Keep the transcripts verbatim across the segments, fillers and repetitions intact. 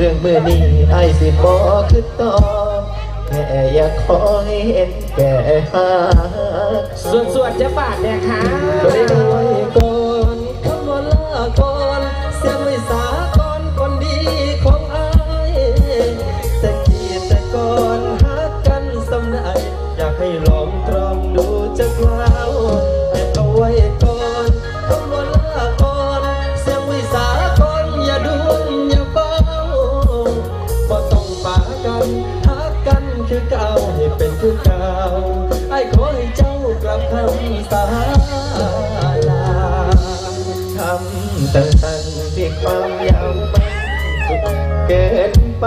เรื่องเมื่อนี้ไอ้สิขอคือต่อแค่อยากขอให้เห็นแก่หักส่วนส่วนจะบาดเนี่ยค่ะโดยโดยก่อนคำว่าลาก่อนเสียไม่สาก่อนคนดีของไอ้แต่กี่แต่ก่อนหักกันสำนักอยากให้ลองตรองดูจะกล่าวแต่เอาไว้ก่อนคำว่าลาก่อนเสียไม่สาก่อนอย่าดูอย่าเฝ้าพอต้องปะกันหักกันคือเก่าให้เป็นคือเก่าไอ้ขอให้เจ้ากลับคำสาลาคำต่างๆที่ความยาวมันเกินไป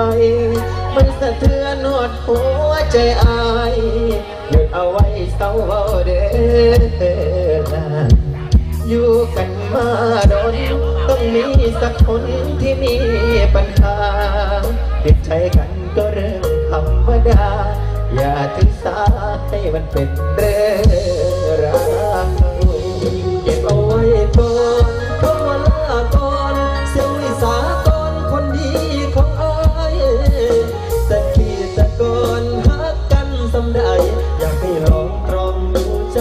มันสะเทือนหดหัวใจอายหยุดเอาไว้เศร้าเด้ออยู่กันมาโดนต้องมีสักคนที่มีปัญหาติดใจกันก็เรื่องธรรมดาอย่าถือสาให้มันเป็นเรื่องราวเก็บเอาไว้ก่อนเพราะว่าลาก่อนเสียวิสาก่อนคนดีของอายแต่ที่แต่ก่อนหักกันสำได้อยากให้ลองตรองดูจ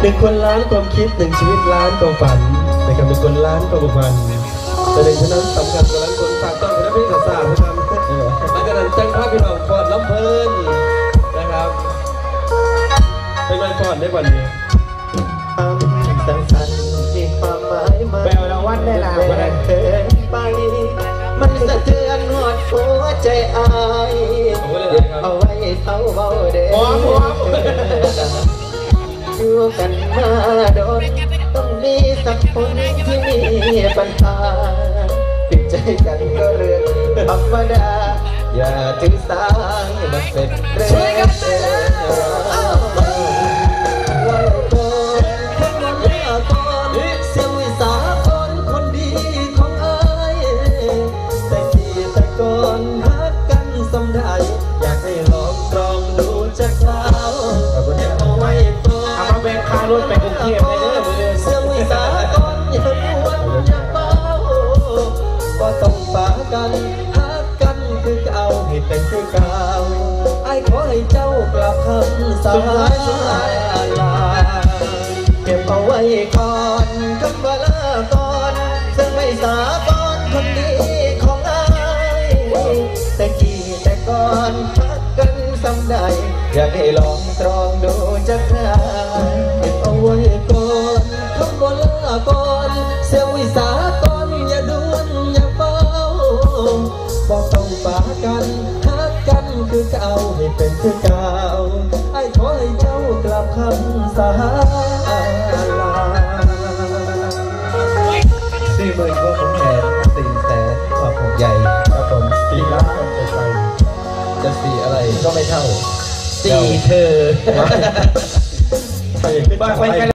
หนึ่งคนล้านความคิดหนึ่งชีวิตล้านความฝันนะครับหนึ่งคนล้านความฝันแต่ในชั้นนั้นสำคัญกว่าล้านคนฝากต้องเป็นนักเรียนสาวๆนะครับและกำลังแจ้งภาพพี่น้องคอนล้ำเพลินนะครับเป็นวันก่อนได้วันนี้ทำสั่งสั่นที่ความหมายมันแปลว่าวันได้ลาวันได้เธอไปมันสะเทือนหัวหัวใจอายเอาไว้เศร้าเบาเด้ออยู่กันมาโดนต้องมีสักคนที่มีปัญหาติดใจกันก็เรื่องธรรมดาอย่าถือสาให้มันเป็นเรื่องรถไปกรุงเทพเลยเด้อเสียงวิสาก่อนอย่าควรอย่าเฝ้าก็ต้องปะกันหักกันคือเก่าให้เป็นคือเก่าไอ้ขอให้เจ้ากลับคำสาลาเก็บเอาไว้ก่อนคำว่าลาก่อนเสียงวิสาก่อนคนดีของไอ้แต่กี่แต่ก่อนหักกันสำได้อยากให้ลองตรองดูจักรเก็บเอาไว้ก่อนคำว่าลาก่อนเสียวิสาก่อนอย่าด่วนอย่าเฝ้าบอกต้องปะกันหักกันคือเก่าให้เป็นคือเก่าไอ้ขอให้เจ้ากลับคำสาลาสี่หมื่นก็ผมแหนสี่แสนความห่วงใยครับผมสี่ล้านจะใส่จะสีอะไรก็ไม่เท่าสี่เธอไปไป